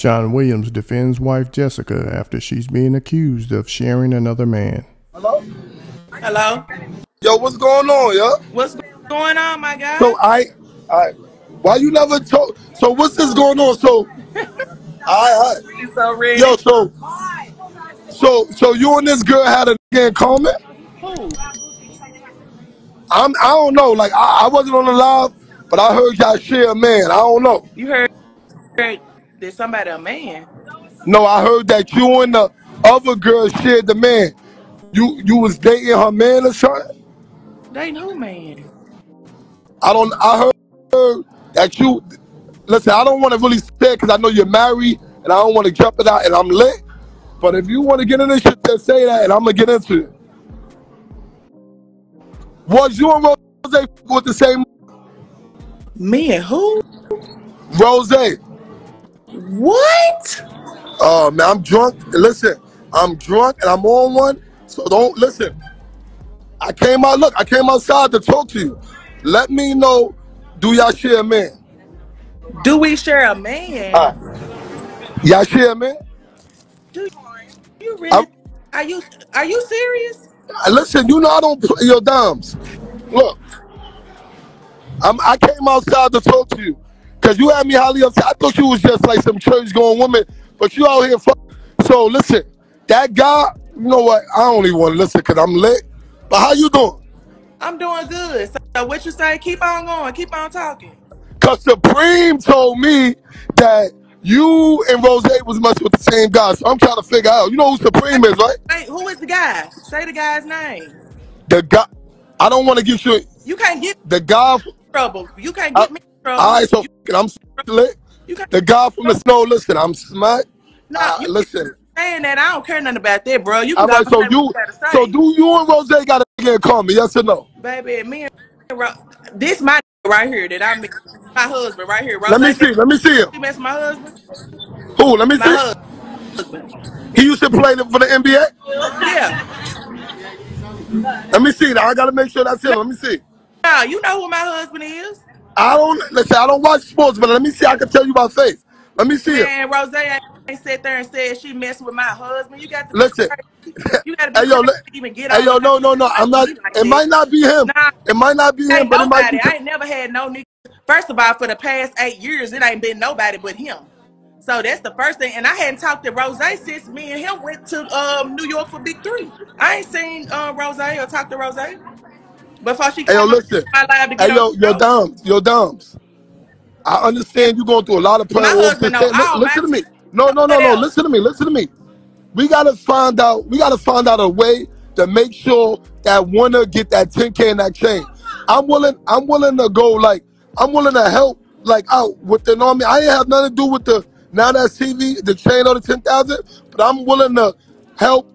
Shawne Williams defends wife Jessica after she's being accused of sharing another man. Hello? Hello? Yo, what's going on, yo? What's going on, my guy? So why you never told, so what's this going on? So, yo, so you and this girl had a nigga in common? Who? I don't know, like, I wasn't on the live, but I heard y'all share a man, I don't know. You heard, there's somebody a man? No, I heard that you and the other girl shared the man. You was dating her man or something? Dating who man? I heard that you, listen, I don't want to really say it because I know you're married and I don't want to jump it out and I'm lit. But if you want to get into this shit, then say that and I'm going to get into it. Was you and Rose with the same? Me and who? Rose. What? Oh, man, I'm drunk. Listen, I'm drunk and I'm on one. So don't listen. I came out, look, I came outside to talk to you. Let me know, do y'all share a man? Do we share a man? Y'all share a man? Do you really? Are you serious? Listen, you know I don't play your dimes. Look, I came outside to talk to you because you had me highly upset. I thought you was just like some church-going woman, but you out here fucking. So listen, that guy, you know what? I don't even want to listen because I'm lit. But how you doing? I'm doing good. So what you say? Keep on going. Keep on talking. Because Supreme told me that you and Rose was much with the same guy, so I'm trying to figure out. You know who Supreme is, right? Hey, who is the guy? Say the guy's name. The guy. I don't want to give you. You can't get the guy. Trouble. You can't get me in trouble. All right, so I'm lit. The guy from the snow. Listen, I'm smart. No, listen. Saying that I don't care nothing about that, bro. You. All right, so you. So do you and Rose got to call me? Yes or no? Baby, me and Rose. This my right here that I make. My husband right here. Rose. Let me see. Let me see him. That's my husband. Who? Let me see. Husband. He used to play for the NBA? Yeah. Let me see. Now I got to make sure that's him. Let me see. Now, you know who my husband is? I don't. Listen, I don't watch sports, but let me see. I can tell you by face. Let me see him. And Rose ain't sat there and said she messed with my husband. You got to listen. You got to be able to even get out. Hey, yo, no. I'm not. It might not be him. Nah, it might not be him, but it might be. I ain't never had no nigga. First of all, for the past 8 years, it ain't been nobody but him. So that's the first thing. And I hadn't talked to Rozay since me and him went to New York for Big 3. I ain't seen Rozay or talked to Rozay before she came. Hey, yo, listen. Hey, yo, your dimes. I understand you're going through a lot of pain. Listen to me. No. Listen to me. We gotta find out. We gotta find out a way to make sure that winner get that 10K and that chain. I'm willing to go like. I'm willing to help, like, out with the army. I ain't have nothing to do with the 9MagTV, the chain or the 10,000, but I'm willing to help,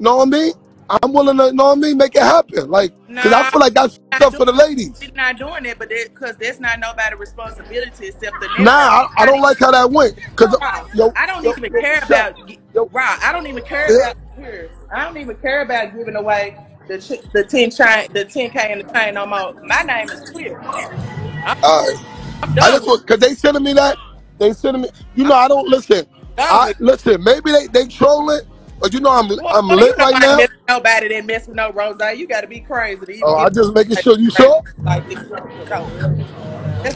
know what I mean? I'm willing to, know what I mean, make it happen. Like, because I feel like that's stuff for the ladies. She's not doing it, but because that's not nobody's responsibility except the nigga. Nah, I don't like how that went. Cause, I don't even care about I don't even care about giving away the 10K and the chain no more. My name is Clear. Cause they sending me that. They sending me. You know I don't listen. Listen. Maybe they trolling, but you know I'm lit right now. Nobody that mess with no Rose. You gotta be crazy. Oh, I'm just making sure you saw.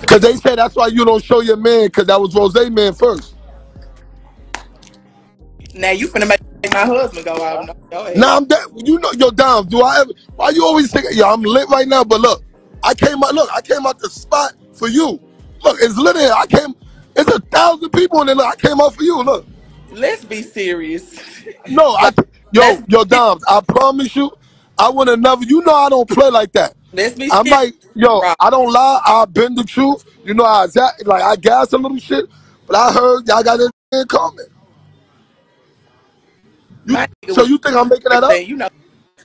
Cause they said that's why you don't show your man. Cause that was Rose's man first. Now you finna make my husband go out. Now I'm that. You know your dimes. Do I ever? Why you always think? Yeah, I'm lit right now. But look. I came out, look, I came out the spot for you. Look, it's lit here. It's 1,000 people in there. Look, I came out for you, look. Let's be serious. No, yo, Doms, I promise you, I would have never, you know I don't play like that. Let's be serious. I'm like, yo, I don't lie, I've been the truth. You know, I gas a little shit, but I heard y'all got this in common. So you think I'm making that up? You know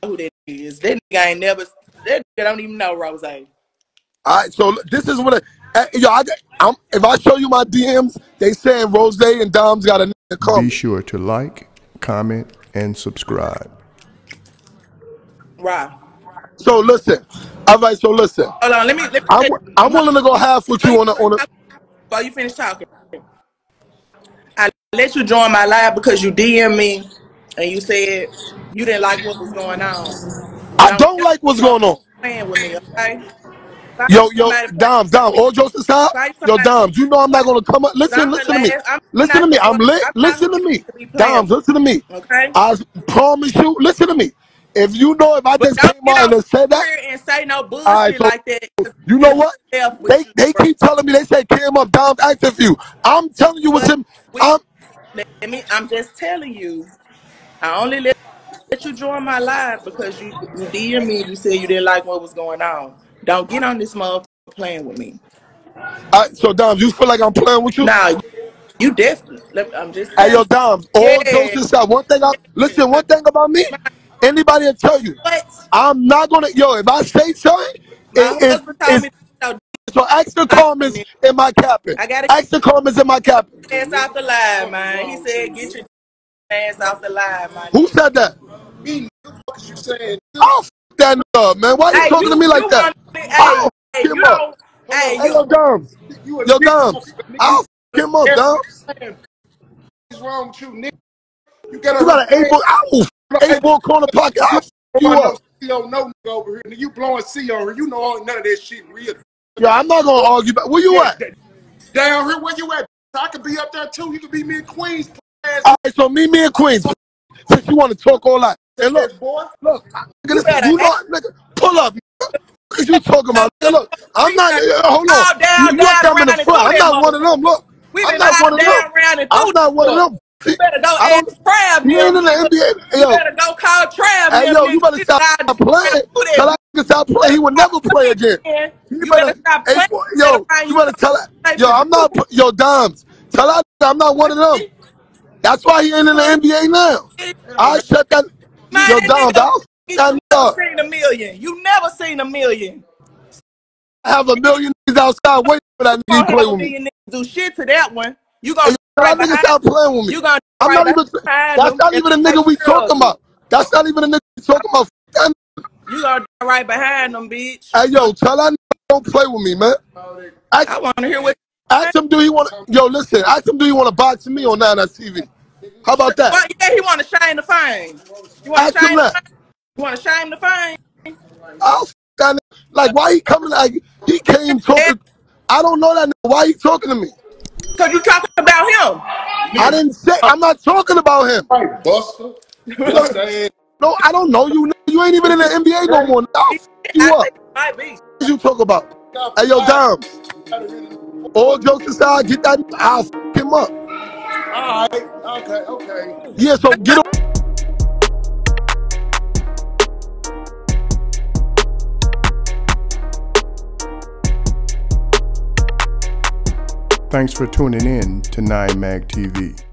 who that is. That nigga ain't never... That nigga don't even know Rose. All right, so this is what if I show you my DMs, they saying Rose and Dom's got a nigga come. Be sure to like, comment, and subscribe. Right. So listen, all right. So listen. Hold on, let me I'm willing to go half with you on the. While you finish talking, I I let you join my live because you DM me and you said you didn't like what was going on. I don't like what's going on. Playing with me, okay? Yo, Dom, all jokes aside, yo, Dom, you know I'm not gonna come up. Listen to me. Listen to me. Dom, listen to me. Okay. I promise you. Listen to me. If you know if I just came out and said that, and say no bullshit like that, you know what? They keep telling me they say came up, Dom's active for you. I'm telling you what's in. I'm just telling you. I only let you join my live because you DM me. You said you didn't like what was going on. Don't get on this motherfucker playing with me. All right, so Dom, you feel like I'm playing with you? Nah, you definitely. I'm just. Hey, yo, Dom. All jokes aside, one thing about me. Anybody will tell you, I'm not gonna. Yo, if I say something, so ask the comments in my capping. Ask the comments in my capping. Ass off the line, man. He said, "Get your ass off the line, man." Who said that? Me. What you saying? I'll f that up, man. Why are you talking to me like that? Yo, Dom. I'll f him up, Dom. What's wrong with you, nigga? You got an 8-foot owl. 8-ball corner pocket. You up. No over here. You blowing C over. You know none of that shit real. Yo, I'm not gonna argue. But where you at? Down here. Where you at? I could be up there too. You could be me in Queens. All right, so me in Queens. Since you want to talk all that. And look, you know, nigga, pull up. What you talking about? Look, I'm not. Hold on. You look them in the front. I'm not one of them. Look, I'm not one of them. I'm not one of them. You better go ask Trav. You ain't in the NBA. You better go call Trav. Hey, yo, you better stop playing. Tell that nigga stop playing. He will never play again. You better stop playing. Yo, you better tell that. Yo, I'm not. Yo, Dimes, tell that I'm not one of them. That's why he ain't in the NBA now. I shut that. Yo, Dimes, I'll shut up. You never seen a million. You never seen a million. I have a million niggas outside waiting for that nigga to play with me. Do shit to that one. You gonna. That nigga stop playing with me. That's not even a nigga we talking about. That's not even a nigga we talking about. You are right behind them, bitch. Hey, yo, tell that nigga don't play with me, man. I want to hear what. Ask him, do he want? Yo, listen. Ask him, do he want to box me on 9MagTV? How about that? Well, yeah, he want to shine the fame. You want to shine the fame? You want to shine the fame? I'll that nigga. Like, why he coming? Like, he came talking. I don't know that nigga. Why he talking to me? Because you talking about him. I didn't say. I'm not talking about him. Right, Buster. No, I don't know you. You ain't even in the NBA no more. I'll f you up. What did you talk about? Hey, yo, Dom. All jokes aside, get that. I'll f him up. All right. Okay. Yeah, so get him. Thanks for tuning in to 9MagTV.